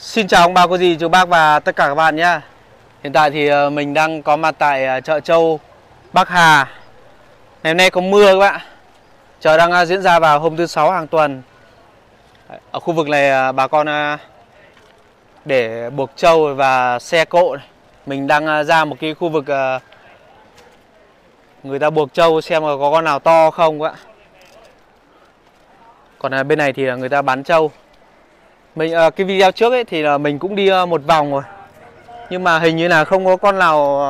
Xin chào ông bà, cô dì, chú bác và tất cả các bạn nhé. Hiện tại thì mình đang có mặt tại chợ Trâu, Bắc Hà. Ngày hôm nay có mưa các bạn. Chợ đang diễn ra vào hôm thứ Sáu hàng tuần. Ở khu vực này bà con để buộc trâu và xe cộ. Mình đang ra một cái khu vực người ta buộc trâu xem có con nào to không các bạn. Còn bên này thì người ta bán trâu. Cái video trước ấy thì là mình cũng đi một vòng rồi, nhưng mà hình như là không có con nào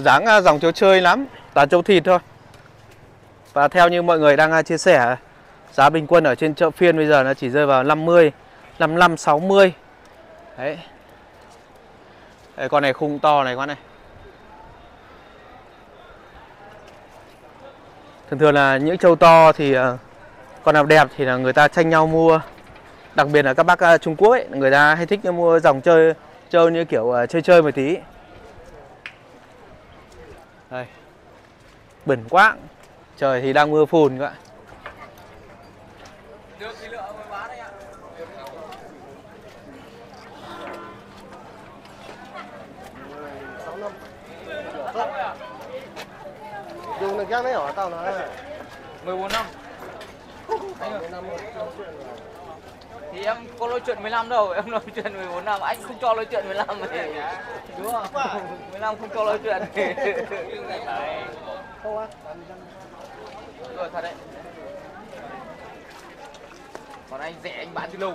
dáng dòng trâu chơi lắm, toàn trâu thịt thôi. Và theo như mọi người đang chia sẻ, giá bình quân ở trên chợ phiên bây giờ nó chỉ rơi vào 50, 55, 60. Đấy. Đấy, con này khung to này, con này. Thường là những trâu to thì con nào đẹp thì là người ta tranh nhau mua. Đặc biệt là các bác Trung Quốc ấy, người ta hay thích mua dòng trâu như kiểu chơi một tí. Đây. Bẩn quá. Trời thì đang mưa phùn các bạn. Thì em có nói chuyện 15 đâu, em nói chuyện 14 năm, anh không cho nói chuyện 15 thì đúng không? 15 không cho nói chuyện. Rồi thật đấy. Còn anh rẻ anh bán từ lâu.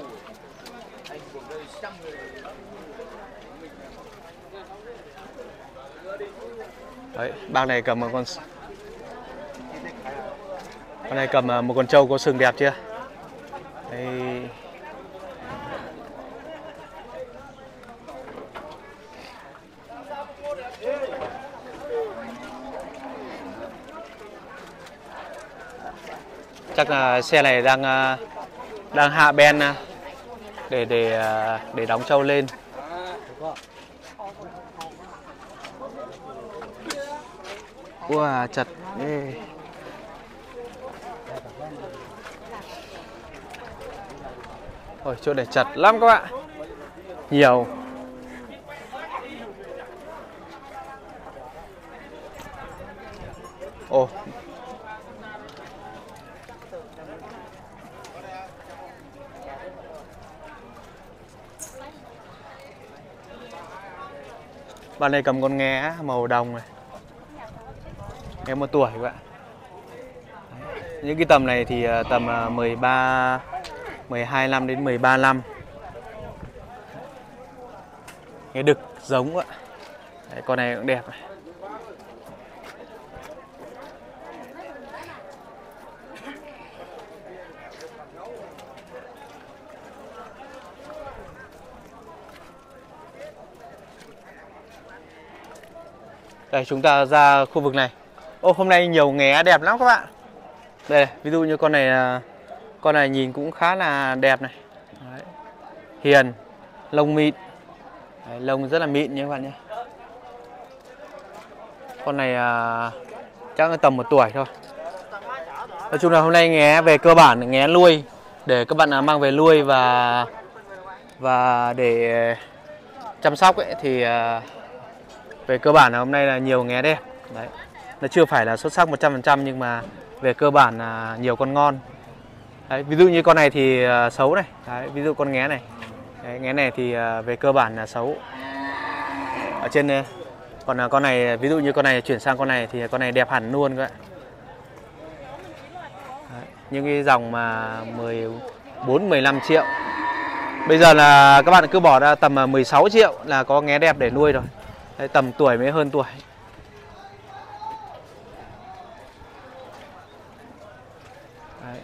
Anh cuộc đời trăm người. Đấy, bác này cầm một con trâu có sừng đẹp chưa? Đây. Chắc là xe này đang hạ ben để đóng trâu lên. Wow, chật. Ê. Ôi, chỗ này chật lắm các bạn. Nhiều. Ồ. Bạn này cầm con nghé màu đồng này. Nghé một tuổi các bạn. Những cái tầm này thì tầm 12 năm đến 13 năm. Nghe đực giống ạ. Đấy, con này cũng đẹp. Đây, chúng ta ra khu vực này. Ô, hôm nay nhiều nghé đẹp lắm các bạn. Đây, ví dụ như con này là con này nhìn cũng khá là đẹp này. Đấy. Hiền, lông mịn. Đấy, lông rất là mịn nhé các bạn nhé. Con này chắc là tầm một tuổi thôi. Nói chung là hôm nay nghé về cơ bản nghé nuôi để các bạn mang về nuôi và để chăm sóc ấy, thì về cơ bản là hôm nay là nhiều nghé đẹp. Đấy. Nó chưa phải là xuất sắc 100% nhưng mà về cơ bản là nhiều con ngon. Đấy, ví dụ như con này thì xấu này. Đấy, ví dụ con nghé này. Đấy, nghé này thì về cơ bản là xấu ở trên. Còn con này, ví dụ như con này chuyển sang con này thì con này đẹp hẳn luôn các bạn. Đấy, những cái dòng mà 14, 15 triệu bây giờ là các bạn cứ bỏ ra tầm 16 triệu là có nghé đẹp để nuôi rồi. Đấy, tầm tuổi mới hơn tuổi. Đấy.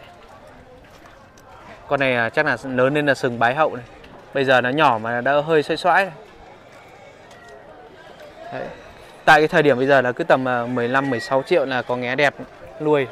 Con này chắc là lớn nên là sừng bái hậu này. Bây giờ nó nhỏ mà đã hơi xoay xoãi này. Đấy. Tại cái thời điểm bây giờ là cứ tầm 15-16 triệu là có nghé đẹp nuôi.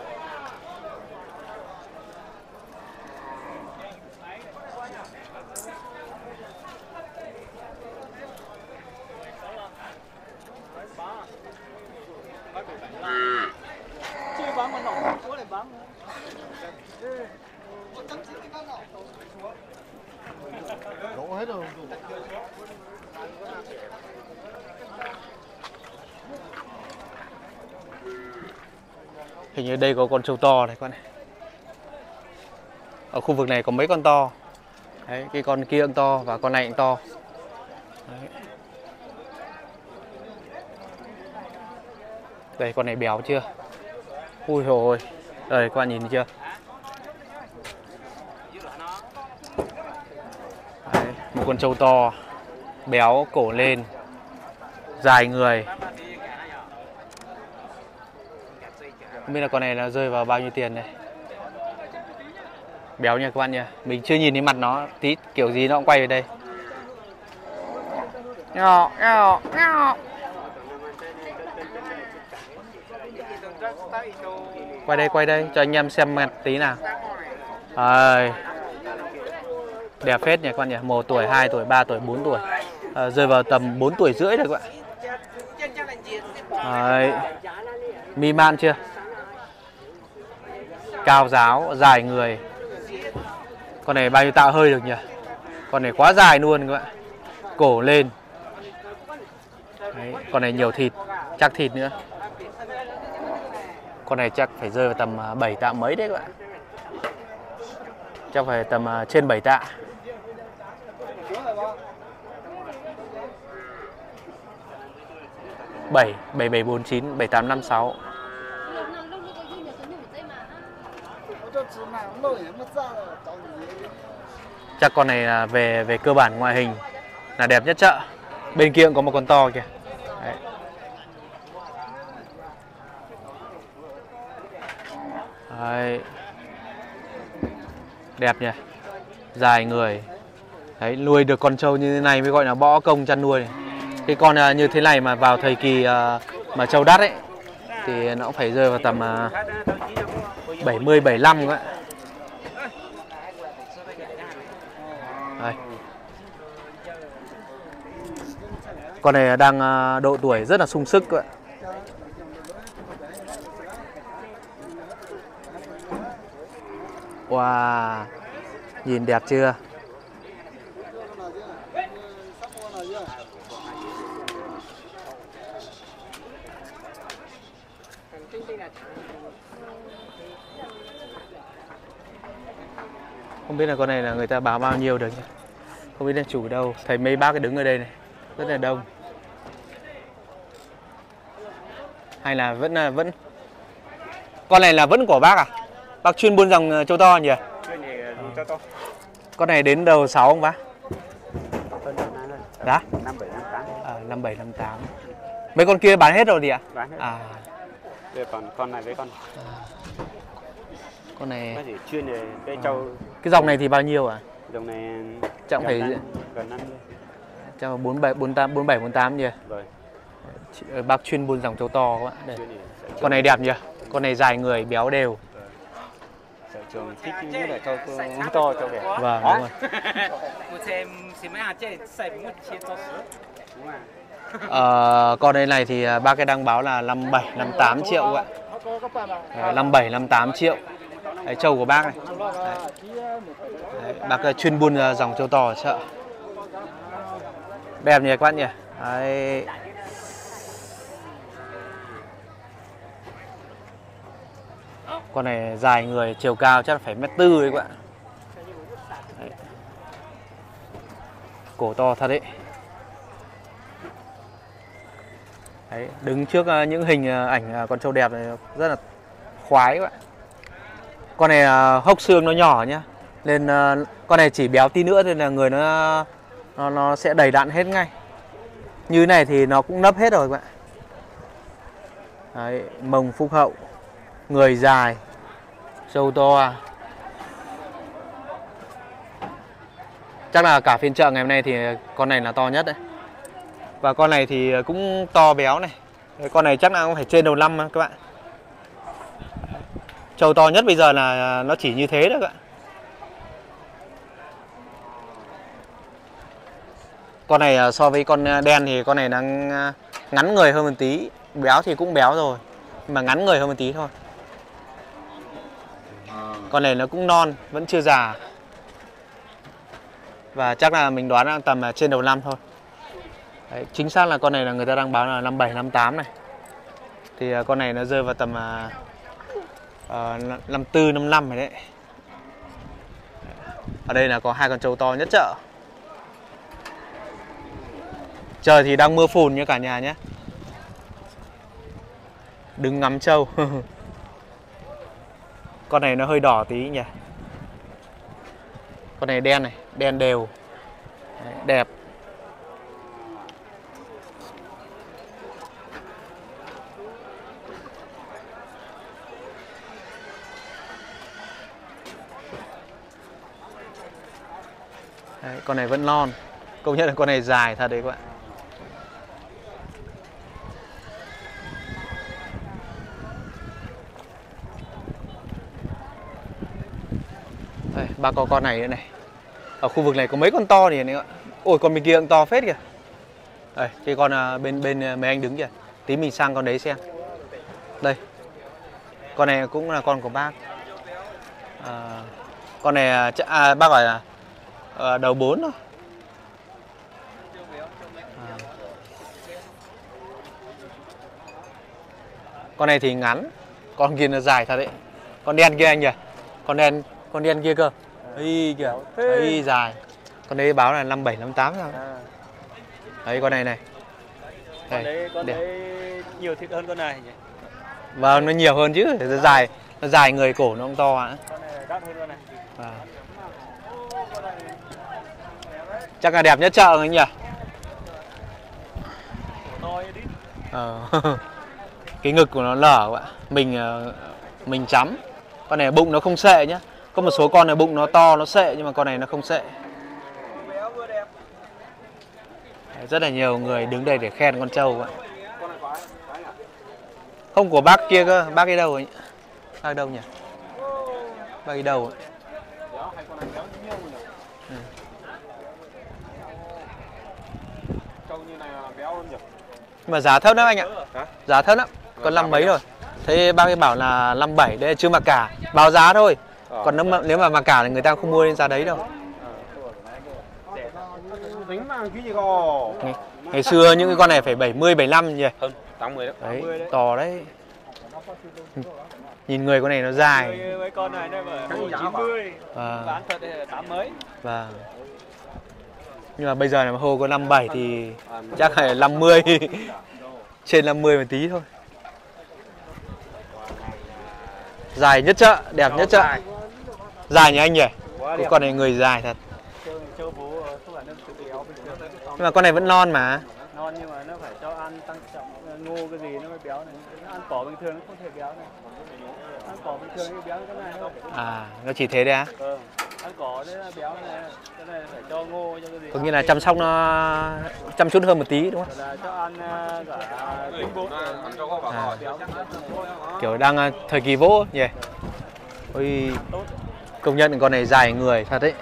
Hình như đây có con trâu to này con này. Ở khu vực này có mấy con to. Đấy, cái con kia cũng to và con này cũng to. Đấy. Đây con này béo chưa? Ui dồi ôi. Đây các bạn nhìn chưa? Đấy, một con trâu to, béo cổ lên, dài người. Không biết là con này là rơi vào bao nhiêu tiền đây. Béo nha các bạn nha. Mình chưa nhìn thấy mặt nó, tí kiểu gì nó cũng quay về đây. Quay đây, cho anh em xem mặt tí nào. À, đẹp phết nhỉ các bạn nhỉ. 1 tuổi, 2 tuổi, 3 tuổi, 4 tuổi. À, rơi vào tầm 4 tuổi rưỡi rồi các bạn. À, mi man chưa? Cao ráo, dài người. Con này bao nhiêu tạ hơi được nhỉ? Con này quá dài luôn các bạn. Cổ lên. Đấy, con này nhiều thịt, chắc thịt nữa. Con này chắc phải rơi vào tầm 7 tạ mấy đấy các bạn. Chắc phải tầm trên 7 tạ. Bảy tám năm sáu. Chắc con này là về cơ bản ngoại hình là đẹp nhất chợ. Bên kia cũng có một con to kìa. Đấy. Đấy. Đẹp nhỉ, dài người. Đấy, nuôi được con trâu như thế này mới gọi là bỏ công chăn nuôi này. Cái con như thế này mà vào thời kỳ mà trâu đắt ấy thì nó cũng phải rơi vào tầm 70 75 các bạn. Đây. Con này đang độ tuổi rất là sung sức các bạn. Wow, nhìn đẹp chưa? Không biết là con này là người ta báo bao nhiêu được nhỉ? Không biết là chủ đâu. Thấy mấy bác đứng ở đây này, rất là đông. Hay là vẫn con này là vẫn của bác à? Bác chuyên buôn dòng châu to nhỉ? Chuyên thì châu to. Con này đến đầu 6 không bác? Đã? 5758. À, 5758. Mấy con kia bán hết rồi gì ạ? Bán hết. À. Đây con này với con. À. Con này bác chỉ chuyên về cây trâu. Cái dòng này thì bao nhiêu ạ? À? Dòng này trọng phải gần 50. Trọng 4748 nhỉ? Rồi. Bác chuyên buôn dòng châu to các bạn. Đây. Con này đẹp nhỉ? Con này dài người, béo đều. Trường thích như là cho uống to cho vẻ. Vâng, đúng rồi. Con đây này thì ba cái đăng báo là 57, 58 triệu các bạn. 57, 58 triệu. Đấy, trâu của bác này. Đấy. Đấy, bác chuyên buôn dòng trâu to ở chợ. Đẹp nhỉ các bạn nhỉ? Đấy. Con này dài người, chiều cao chắc là phải 1m4 đấy các bạn. Đấy. Cổ to thật đấy. Đấy, đứng trước những hình ảnh con trâu đẹp này rất là khoái các bạn. Con này hốc xương nó nhỏ nhá. Nên con này chỉ béo tí nữa nên là người nó sẽ đầy đặn hết ngay. Như này thì nó cũng nấp hết rồi các bạn. Đấy, mông phúc hậu. Người dài, trâu to. Chắc là cả phiên chợ ngày hôm nay thì con này là to nhất đấy. Và con này thì cũng to béo này. Con này chắc là cũng phải trên đầu 5 các bạn. Trâu to nhất bây giờ là nó chỉ như thế thôi các bạn. Con này so với con đen thì con này đang ngắn người hơn một tí. Béo thì cũng béo rồi, mà ngắn người hơn một tí thôi. Con này nó cũng non, vẫn chưa già. Và chắc là mình đoán là tầm trên đầu 5 thôi. Đấy, chính xác là con này là người ta đang báo là 57, 58 này. Thì con này nó rơi vào tầm 54, 55 rồi đấy. Ở đây là có hai con trâu to nhất chợ. Trời thì đang mưa phùn như cả nhà nhé. Đừng ngắm trâu. Con này nó hơi đỏ tí nhỉ. Con này đen này, đen đều. Đấy, đẹp. Đấy, con này vẫn non. Công nhận là con này dài thật đấy các bạn. Đây, ba con này nữa này. Ở khu vực này có mấy con to này các bạn. Ôi con bên kia cũng to phết kìa. Đây, cái con bên mấy anh đứng kìa. Tí mình sang con đấy xem. Đây. Con này cũng là con của bác. À, con này bác gọi là đầu 4 thôi. À. Con này thì ngắn, con kia nó dài thật đấy. Con đen kia anh nhỉ? Con đen kia cơ. Ấy kìa, ấy dài. Con đấy báo là 57 58 sao? À. Đấy con này này. Đây, con đấy nhiều thịt hơn con này nhỉ? Vâng, nó nhiều hơn chứ, nó dài, người cổ nó không to ạ. Con này đắt hơn con này. À. Chắc là đẹp nhất chợ anh nhỉ? Cái ngực của nó lở các bạn. Mình chấm. Con này bụng nó không sệ nhá. Có một số con này bụng nó to nó sệ, nhưng mà con này nó không sệ. Rất là nhiều người đứng đây để khen con trâu các bạn. Không của bác kia cơ, bác ấy đâu rồi? Bác ấy đâu nhỉ? Bác ấy đâu rồi? Mà giá thấp lắm anh ạ. Hả? Giá thấp lắm. Còn 5 mấy rồi. Thế bác ấy bảo là 57 đấy, chứ mà cả báo giá thôi. Còn nếu mà cả thì người ta không mua lên giá đấy đâu. Ngày xưa những cái con này phải 70 75 nhỉ. Hơn 80 đấy. To đấy. Nhìn người con này nó dài. Mấy con này đây mà 90. Bán thật là 8 mấy. Vâng. Nhưng mà bây giờ là hồ có 57 thì chắc phải 50. Trên 50 một tí thôi. Dài nhất chợ, đẹp nhất chợ. Dài nhỉ anh nhỉ? Cái con này người dài thật. Nhưng mà con này vẫn non mà. Non nhưng mà nó phải cho ăn tăng trọng ngô cái gì nó mới béo này. Ăn cỏ bình thường nó không thể béo này. Ăn cỏ bình thường nó béo cái này thôi. À, nó chỉ thế đấy á? Ừ. Ăn cỏ đấy là béo này. Cái này phải cho ngô cho cái gì. Có nghĩa là chăm sóc nó chăm chút hơn một tí đúng không? Là cho ăn cả tinh bột. À. Kiểu đang thời kỳ vỗ nhỉ. Yeah. Ôi. Công nhận con này dài người thật đấy.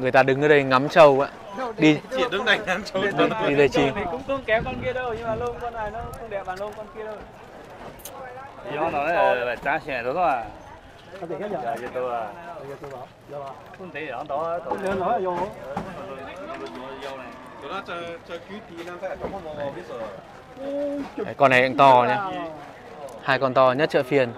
Người ta đứng ở đây ngắm trâu ạ. Đi chỉ đứng đây ngắm trâu. Đi đây chi. Cũng không kém con kia đâu, nhưng mà lông con này nó không đẹp bằng lông con kia đâu. Nó là trá xe đó thôi à. Giờ tôi à. Không thấy rõ đó. Nó nói vô. Con này cũng to nhá. Hai con to nhất chợ phiền.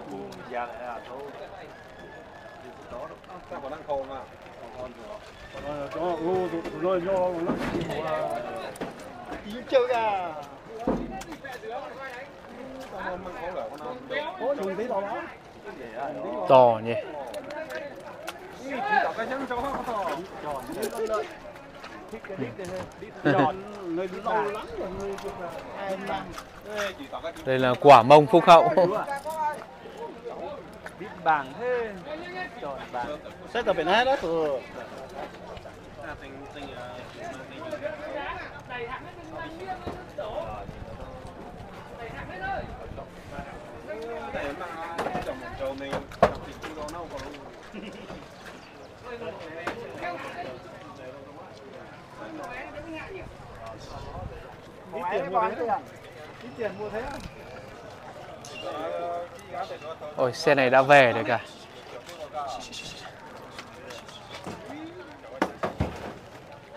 To nhỉ. Đây là quả mông phúc hậu. Ôi, xe này đã về rồi cả.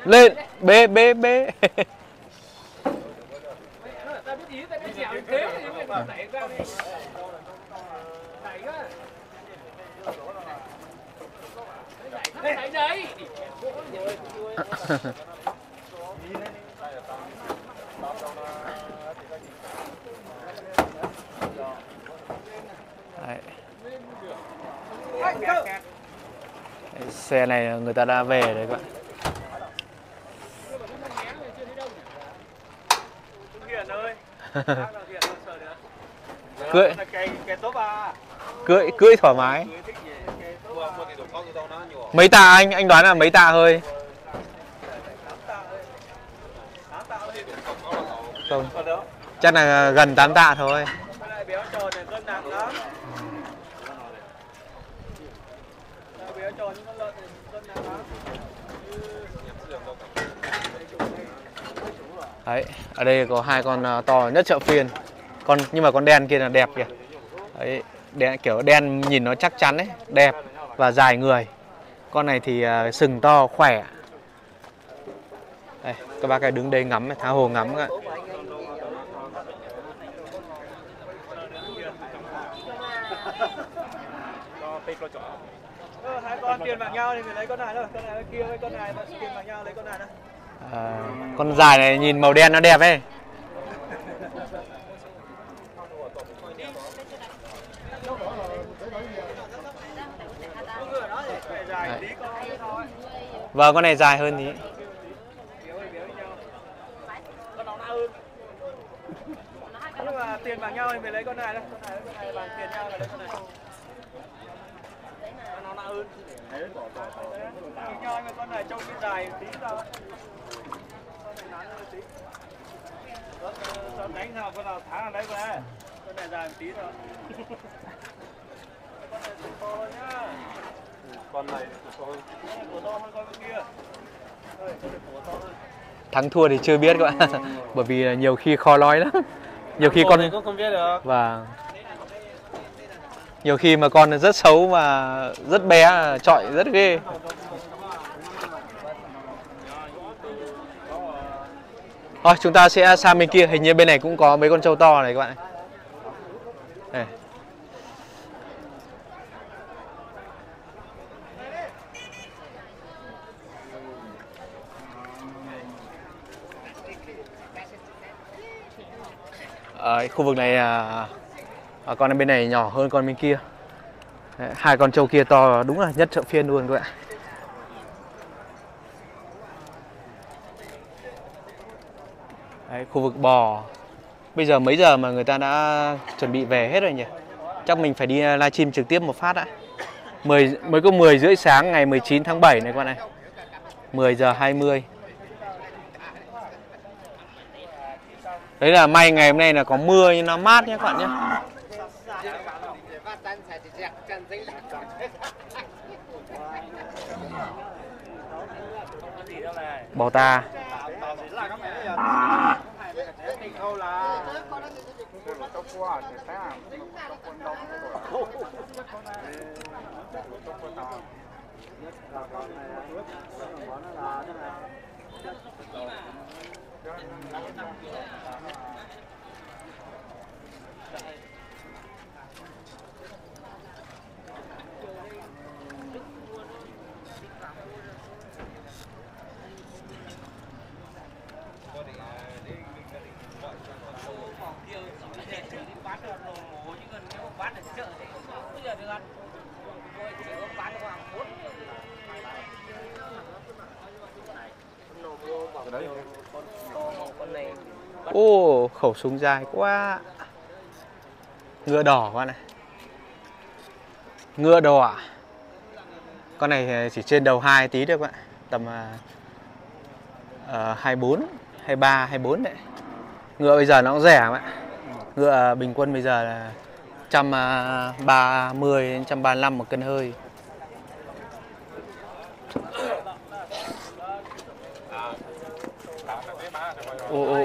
Lên, bê. rồi. Đấy, xe này người ta đã về đấy các bạn. Cưỡi cưỡi thoải mái. Mấy tạ anh đoán là mấy tạ hơi? Không, chắc là gần 8 tạ thôi. Đấy, ở đây có hai con to nhất chợ phiên. Con nhưng mà con đen kia là đẹp kìa. Đấy, đen, kiểu đen nhìn nó chắc chắn đấy, đẹp và dài người. Con này thì sừng to khỏe. Đây, các bác cái đứng đây ngắm, tha hồ ngắm các bạn. Hai con tiền bằng nhau thì phải lấy con này thôi, con này kia với con này tiền bằng nhau lấy con này. À, con dài này nhìn màu đen nó đẹp ấy. Vâng, con này dài hơn tí. Nhưng mà tiền bằng nhau thì mình lấy con này thôi, con này bằng tiền nhau là lấy con này. Con này trông dài tí ra. Con đánh nào con nào thắng đấy về. Con này dài một tí thôi. Con này to nhá. Con này to hơn con kia. Thắng thua thì chưa biết các bạn. Bởi vì nhiều khi khó nói lắm. Nhiều khi con cũng không biết được. Và nhiều khi mà con rất xấu mà rất bé chọi rất ghê. Thôi chúng ta sẽ sang bên kia, hình như bên này cũng có mấy con trâu to này các bạn. Đây. Ở khu vực này con bên này nhỏ hơn con bên kia. Đấy, hai con trâu kia to đúng là nhất chợ phiên luôn các bạn. Đấy, khu vực bò. Bây giờ mấy giờ mà người ta đã chuẩn bị về hết rồi nhỉ? Chắc mình phải đi livestream trực tiếp một phát đã. Mới có 10 rưỡi sáng ngày 19 tháng 7 này các bạn này. 10:20. Đấy là may ngày hôm nay là có mưa nhưng nó mát nhé các bạn nhé. Bò ta. Ô, khẩu súng dài quá. Ngựa đỏ con này. Ngựa đỏ. Con này chỉ trên đầu 2 tí thôi các bạn. Tầm 24, 23, 24 đấy. Ngựa bây giờ nó cũng rẻ các bạn. Ngựa bình quân bây giờ là 130 đến 135 một cân hơi. Ô.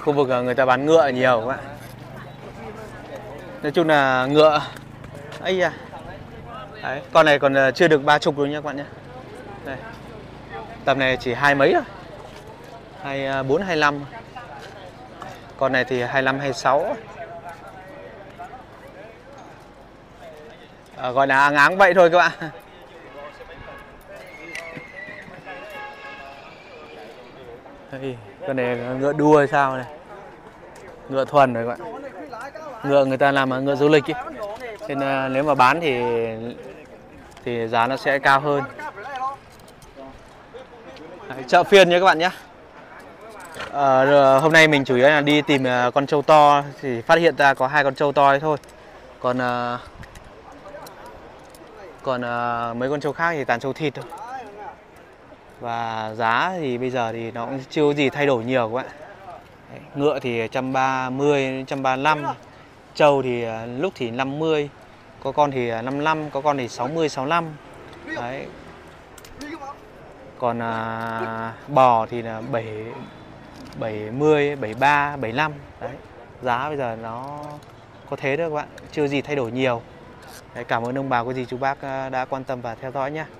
khu vực người ta bán ngựa nhiều các bạn. Nói chung là ngựa ấy à. Đấy, con này còn chưa được 30 luôn nha các bạn nhé. Đây. Tầm này chỉ 20 mấy thôi. 24, 25. Con này thì 25, 26. À, gọi là ngáng vậy thôi các bạn. Đây, con này ngựa đua hay sao này. Ngựa thuần rồi các bạn. Ngựa người ta làm ngựa du lịch ý. Thế nên nếu mà bán thì giá nó sẽ cao hơn. Đấy, chợ phiên nhé các bạn nhé. Hôm nay mình chủ yếu là đi tìm con trâu to thì phát hiện ra có 2 con trâu to ấy thôi. Còn mấy con trâu khác thì toàn trâu thịt thôi. Và giá thì bây giờ thì nó cũng chưa gì thay đổi nhiều các bạn. Đấy, ngựa thì 130, 135. Trâu thì lúc thì 50, có con thì 55, có con thì 60, 65. Đấy. Còn bò thì là 70, 73, 75. Đấy. Giá bây giờ nó có thế đó các bạn, chưa gì thay đổi nhiều. Đấy, cảm ơn ông bà, cô dì chú bác đã quan tâm và theo dõi nhé.